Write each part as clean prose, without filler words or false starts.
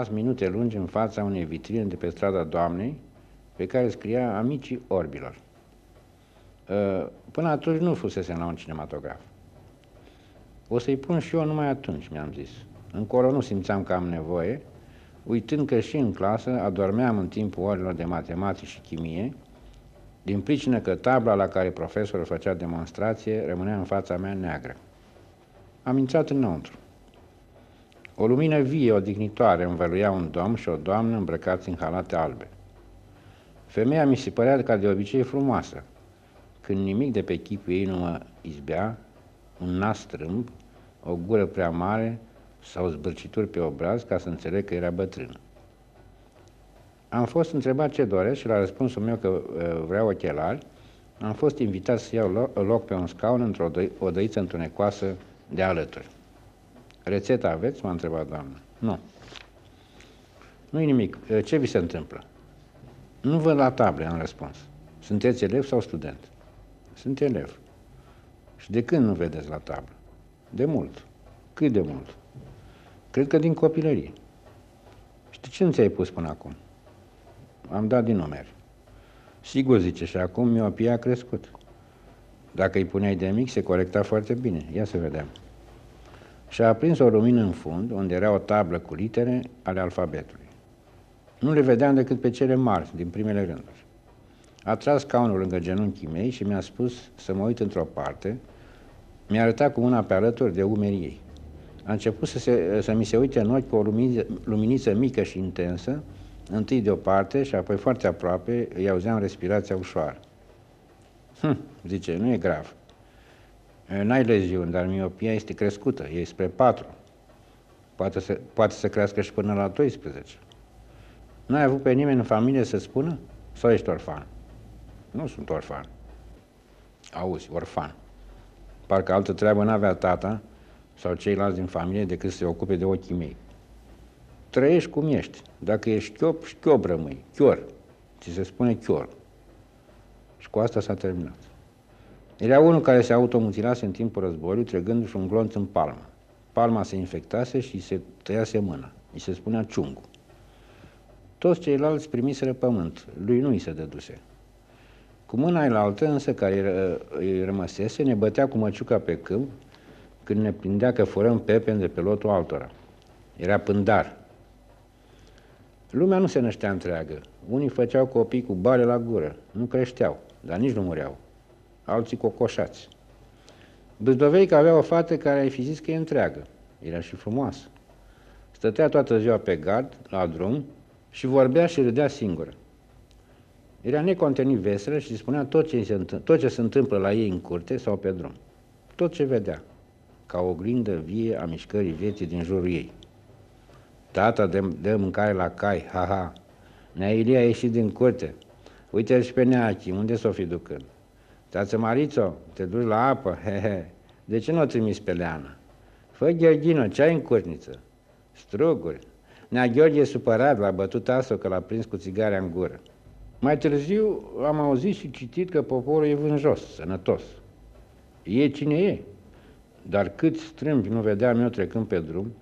rămas minute lungi în fața unei vitrine de pe strada Doamnei, pe care scria Amicii Orbilor. Până atunci nu fusesem la un cinematograf. O să-i pun și eu numai atunci, mi-am zis. Încolo nu simțeam că am nevoie, uitând că și în clasă adormeam în timpul orelor de matematică și chimie, din pricină că tabla la care profesorul făcea demonstrație rămânea în fața mea neagră. Am intrat înăuntru. O lumină vie, odihnitoare, învăluia un domn și o doamnă îmbrăcați în halate albe. Femeia mi se părea ca de obicei frumoasă. Când nimic de pe chipul ei nu mă izbea, un nas strâmb, o gură prea mare sau zbârcituri pe obraz ca să înțeleg că era bătrână. Am fost întrebat ce doresc și la răspunsul meu că vreau ochelari, am fost invitat să iau loc pe un scaun într-o odăiță întunecoasă de alături. Rețeta aveți? M-a întrebat doamna. Nu. Nu-i nimic. Ce vi se întâmplă? Nu văd la table, am răspuns. Sunteți elev sau student? Sunt elev. Și de când nu vedeți la tablă? De mult. Cât de mult? Cred că din copilărie. Și de ce nu ți-ai pus până acum? Am dat din numeri. Sigur, zice, și acum miopia a crescut. Dacă îi puneai de mic, se corecta foarte bine. Ia să vedem. Și-a aprins o lumină în fund, unde era o tablă cu litere ale alfabetului. Nu le vedeam decât pe cele mari, din primele rânduri. A tras scaunul lângă genunchii mei și mi-a spus să mă uit într-o parte. Mi-a arătat cu mâna pe alături de umerii ei. A început să mi se uite în ochi cu o luminiță mică și intensă, întâi de o parte și apoi foarte aproape îi auzeam respirația ușoară. Zice, nu e grav. N-ai leziuni, dar miopia este crescută, e spre 4. Poate să crească și până la 12. N-ai avut pe nimeni în familie să spună? Sau ești orfan? Nu sunt orfan. Auzi, orfan. Parcă altă treabă n-avea tata sau ceilalți din familie decât să se ocupe de ochii mei. Trăiești cum ești. Dacă ești șchiop, șchiop rămâi. Chior. Ți se spune chior. Și cu asta s-a terminat. Era unul care se automutilase în timpul războiului, trăgându-și un glonț în palmă. Palma se infectase și se tăiase mâna. Îi se spunea ciungu. Toți ceilalți primiseră pământ. Lui nu îi se dăduse. Cu mâna ailaltă, însă, care îi rămăsese, ne bătea cu măciuca pe câmp când ne prindea că furăm pepeni de pe lotul altora. Era pândar. Lumea nu se năștea întreagă. Unii făceau copii cu bare la gură. Nu creșteau, dar nici nu mureau. Alții cocoșați. Bâzdoveica avea o fată care ai fi zis că e întreagă. Era și frumoasă. Stătea toată ziua pe gard, la drum, și vorbea și râdea singură. Era necontenit veselă și spunea tot ce se întâmplă la ei în curte sau pe drum. Tot ce vedea, ca o oglindă vie a mișcării vieții din jurul ei. Tata dă mâncare la cai, ha-ha. Nea Ilie a ieșit din curte. Uite-l și pe Neachi, unde s-o fi ducând? Tață Marițo, te duci la apă, he-he. De ce nu o trimis pe Leana? Fă, Gheorghino, ce ai în curniță? Struguri. Nea Gheorghe e supărat, l-a bătut aso că l-a prins cu țigarea în gură. Mai târziu am auzit și citit că poporul e vânjos, sănătos. E cine e. Dar câți strâmbi nu vedeam eu trecând pe drum,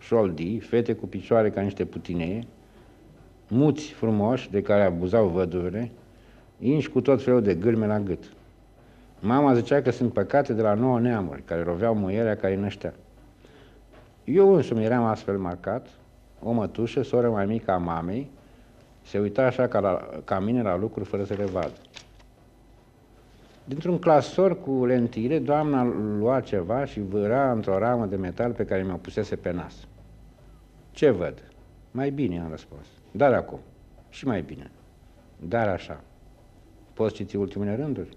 șoldii, fete cu picioare ca niște putineie, muți frumoși de care abuzau văduvele, inși cu tot felul de gârme la gât. Mama zicea că sunt păcate de la 9 neamuri, care roveau muierea care îi năștea. Eu însumi eram astfel marcat, o mătușă, soră mai mică a mamei, se uita așa ca mine la lucruri fără să le vadă. Dintr-un clasor cu lentile, doamna lua ceva și vâra într-o ramă de metal pe care mi-o pusese pe nas. Ce văd? Mai bine, am răspuns. Dar acum. Și mai bine. Dar așa. Poți citi ultimele rânduri?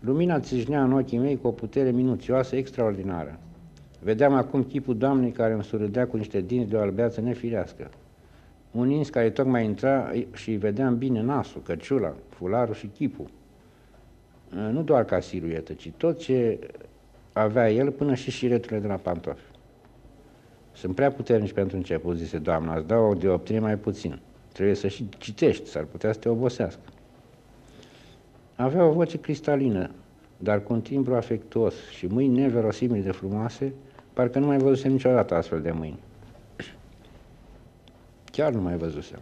Lumina țâșnea în ochii mei cu o putere minuțioasă extraordinară. Vedeam acum chipul doamnei care îmi surâdea cu niște dinți de o albeață nefirească. Un ins care tocmai intra și vedeam bine nasul, căciula, fularul și chipul. Nu doar ca siluetă, ci tot ce avea el până și șireturile de la pantofi. Sunt prea puternici pentru început, zise doamna, îți dau o dioptrie mai puțin. Trebuie să și citești, s-ar putea să te obosească. Avea o voce cristalină, dar cu un timbru afectuos și mâini neverosimile de frumoase, parcă nu mai văzusem niciodată astfel de mâini. Chiar nu mai văzusem.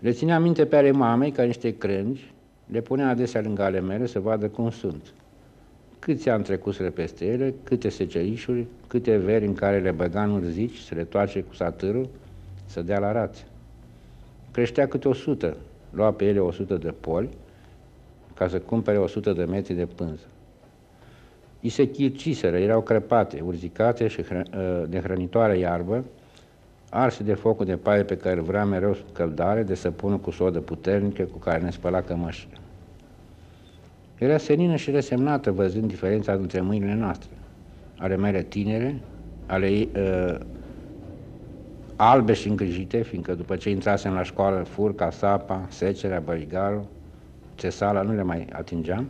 Le ținea minte pe ale mamei ca niște crengi, le punea adesea lângă ale mele să vadă cum sunt. Câți ani trecuseră peste ele, câte secerișuri, câte veri în care le băga în urzici, să le toace cu satârul, să dea la rați. Creștea câte 100, lua pe ele 100 de poli, ca să cumpere 100 de metri de pânză. I se chirciseră, erau crăpate, urzicate și de hrănitoare iarbă, arse de focul de paie pe care vrea mereu căldare, de săpunul cu sodă puternică cu care ne spăla cămășile. Era senină și resemnată văzând diferența dintre mâinile noastre, ale mele tinere, ale ei albe și îngrijite, fiindcă după ce intrasem la școală, furca, sapa, secerea, bărigarul, țesala nu le mai atingeam,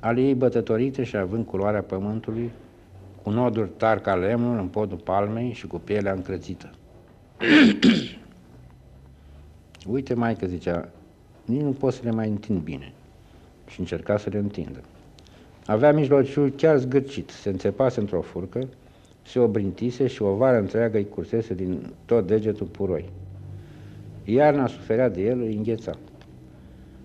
ale ei bătătorite și având culoarea pământului, cu noduri tari ca lemnul în podul palmei și cu pielea încrățită. Uite, maică, zicea, nici nu pot să le mai întind bine. Și încerca să le întindă. Avea mijlociul chiar zgârcit, se înțepase într-o furcă, se obrintise și o vară întreagă îi cursese din tot degetul puroi. Iarna suferea de el, îi îngheța.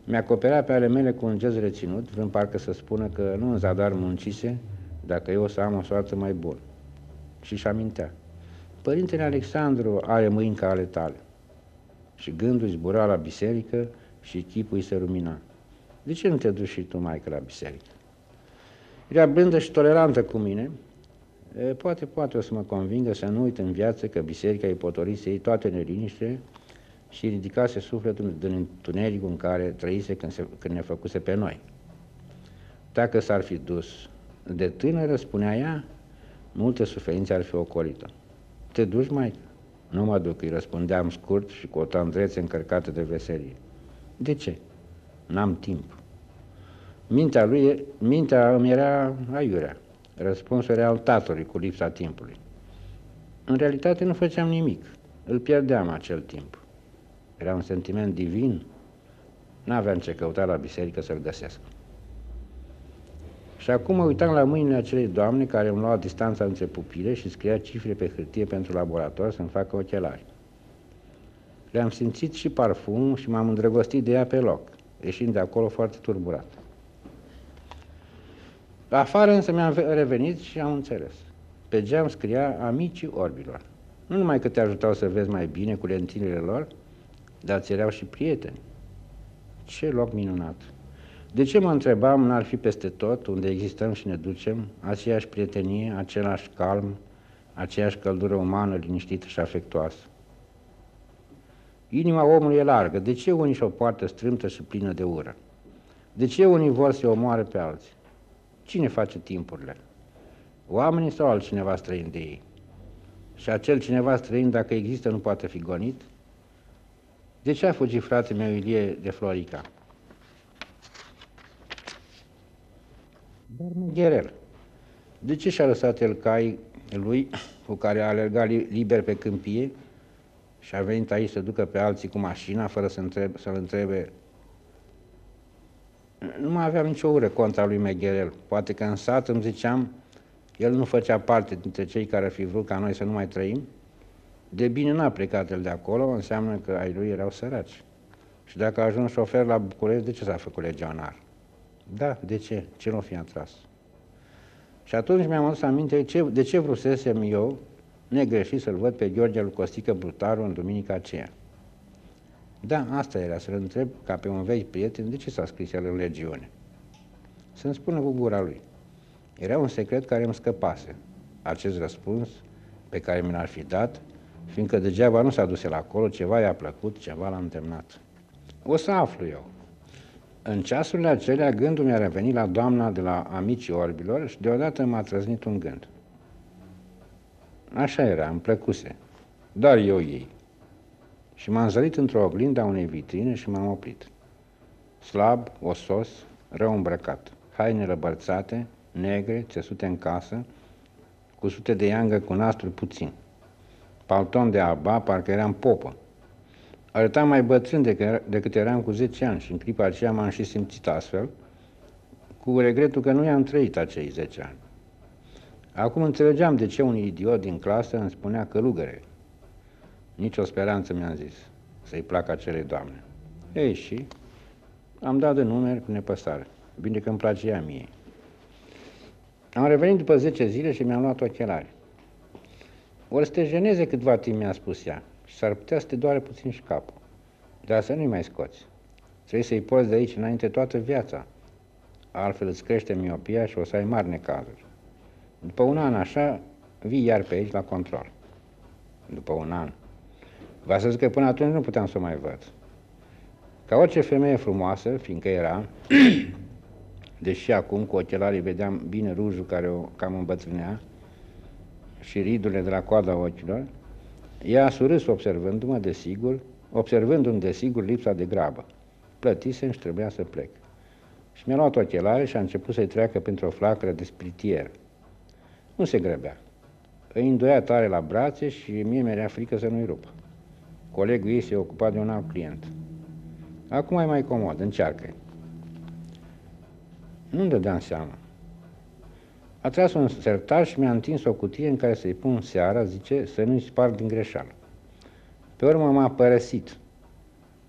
Mi-acoperea pe ale mele cu un gest reținut, vrând parcă să spună că nu în zadar muncise, dacă eu o să am o soartă mai bună. Și-și amintea. Părintele Alexandru are mâini ca ale tale. Și gândul zbura la biserică și chipul îi se rumina. De ce nu te duci și tu, maică, la biserică? Era blândă și tolerantă cu mine. Poate o să mă convingă să nu uit în viață că biserica îi potorise ei toate neliniște și ridicase sufletul din întunericul în care trăise când ne făcuse pe noi. Dacă s-ar fi dus de tânără, spunea ea, multe suferințe ar fi ocolită. Te duci, maică? Nu mă duc, îi răspundeam scurt și cu o tandrețe încărcată de veselie. De ce? N-am timp. Mintea îmi era aiurea. Răspunsul era al tatălui cu lipsa timpului. În realitate nu făceam nimic. Îl pierdeam acel timp. Era un sentiment divin. N-aveam ce căuta la biserică să-l găsesc. Și acum mă uitam la mâinile acelei doamne care îmi lua distanța între pupile și scria cifre pe hârtie pentru laborator să-mi facă ochelari. Le-am simțit și parfumul și m-am îndrăgostit de ea pe loc, ieșind de acolo foarte turburat. Afară însă mi-am revenit și am înțeles. Pe geam scria Amicii Orbilor. Nu numai că te ajutau să vezi mai bine cu lentilele lor, dar ți erau și prieteni. Ce loc minunat! De ce, mă întrebam, n-ar fi peste tot, unde existăm și ne ducem, aceeași prietenie, același calm, aceeași căldură umană, liniștită și afectuoasă? Inima omului e largă. De ce unii și-o poartă strâmtă și plină de ură? De ce unii vor să-i omoare pe alții? Cine face timpurile? Oamenii sau altcineva străin de ei? Și acel cineva străin, dacă există, nu poate fi gonit? De ce a fugit fratele meu Ilie de Florica? Dar Gherel, de ce și-a lăsat el caii lui, cu care a alergat liber pe câmpie, și a venit aici să ducă pe alții cu mașina, fără să-l întrebe? Nu mai aveam nicio ură contra lui Megherel. Poate că în sat îmi ziceam, el nu făcea parte dintre cei care ar fi vrut ca noi să nu mai trăim. De bine n-a plecat el de acolo, înseamnă că ai lui erau săraci. Și dacă a ajuns șofer la București, de ce s-a făcut legionar? Da, de ce? Ce l-o fi atras? Și atunci mi-am adus aminte de ce vrusesem eu, negreșit, să-l văd pe Gheorghe Lucostică Brutaru în duminica aceea. Da, asta era, să-l întreb ca pe un vechi prieten de ce s-a scris el în legiune. Să-mi spună cu gura lui. Era un secret care îmi scăpase, acest răspuns pe care mi l-ar fi dat, fiindcă degeaba nu s-a dus el acolo, ceva i-a plăcut, ceva l-a îndemnat. O să aflu eu. În ceasurile acelea gândul mi-a revenit la doamna de la Amicii Orbilor și deodată m-a trăznit un gând. Așa era, îmi plăcuse, doar eu ei. Și m-am zărit într-o oglindă a unei vitrine și m-am oprit. Slab, osos, rău îmbrăcat, haine răbărțate, negre, țesute în casă, cu sute de iangă cu nasturi puțin. Palton de aba, parcă eram popă. Arătam mai bătrân decât eram cu 10 ani și în clipa aceea m-am și simțit astfel, cu regretul că nu i-am trăit acei 10 ani. Acum înțelegeam de ce un idiot din clasă îmi spunea călugăre. Nici o speranță, mi-am zis, să-i placă acelei doamne. Ei, și am dat de numeri cu nepăsare. Bine că îmi plăcea mie. Am revenit după 10 zile și mi-am luat ochelari. Ori să te jeneze câtva timp, mi-a spus ea, și s-ar putea să te doare puțin și capul. Dar să nu-i mai scoți. Trebuie să-i poți de aici înainte toată viața. Altfel îți crește miopia și o să ai mari necazuri. După un an așa, vii iar pe aici la control. După un an. V-a să zic că până atunci nu puteam să o mai văd. Ca orice femeie frumoasă, fiindcă era, deși acum cu ochelarii vedeam bine rujul care o cam îmbătrânea și ridurile de la coada ochilor, ea a surâs observându-mă desigur, lipsa de grabă. Plătisem și trebuia să plec. Și mi-a luat ochelarii și a început să-i treacă pentru o flacără de spritier. Nu se grăbea. Îi îndoia tare la brațe și mie mi-era frică să nu-i rup. Colegul ei se ocupa de un alt client. Acum e mai comod, încearcă-i. Nu-mi dădeam seama. A tras un sertar și mi-a întins o cutie în care să-i pun seara, zice, să nu-i sparg din greșeală. Pe urmă m-a părăsit.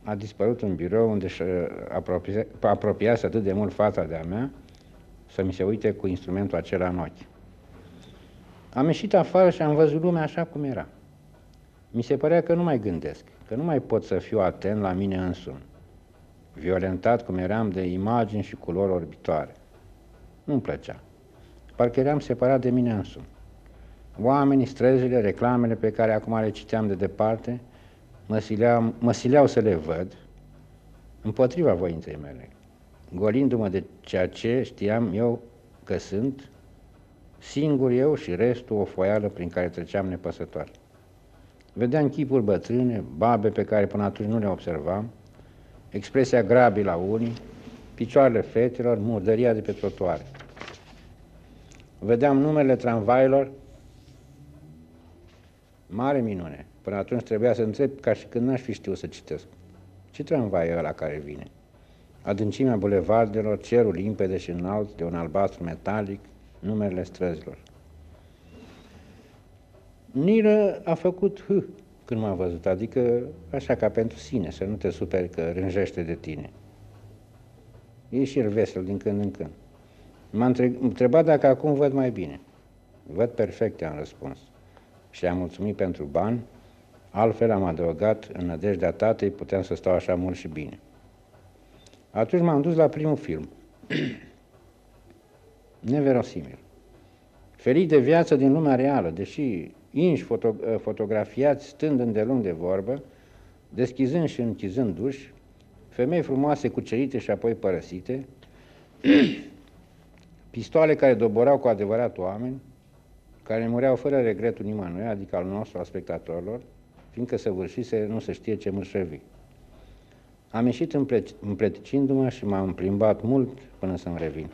A dispărut în birou unde și apropiase atât de mult fața de-a mea să mi se uite cu instrumentul acela în ochi. Am ieșit afară și am văzut lumea așa cum era. Mi se părea că nu mai gândesc, că nu mai pot să fiu atent la mine însumi, violentat cum eram de imagini și culori orbitoare. Nu-mi plăcea. Parcă eram separat de mine însumi. Oamenii, străzile, reclamele pe care acum le citeam de departe, mă sileau să le văd împotriva voinței mele, golindu-mă de ceea ce știam eu că sunt, singur eu și restul o foială prin care treceam nepăsătoare. Vedeam chipuri bătrâne, babe pe care până atunci nu le observam, expresia grabii la unii, picioarele fetelor, murdăria de pe trotuare. Vedeam numerele tramvailor, mare minune. Până atunci trebuia să întreb ca și când n-aș fi știut să citesc. Ce tramvai e ăla care vine? Adâncimea bulevardelor, cerul limpede și înalt de un albastru metalic, numerele străzilor. Nilă a făcut H când m-a văzut, adică așa ca pentru sine, să nu te superi că rânjește de tine. E și el vesel din când în când. M-a întrebat dacă acum văd mai bine. Văd perfect, am răspuns. Și i-am mulțumit pentru bani, altfel am adăugat, în nădejdea tatei puteam să stau așa mult și bine. Atunci m-am dus la primul film. Neverosimil. Ferit de viață din lumea reală, deși inși fotografiați stând îndelung de vorbă, deschizând și închizând duși, femei frumoase cucerite și apoi părăsite, pistoale care doborau cu adevărat oameni, care mureau fără regretul nimănui, adică al nostru, al spectatorilor, fiindcă săvârșise, nu se știe ce mârșăvi. Am ieșit împleticindu-mă și m-am plimbat mult până să-mi revin.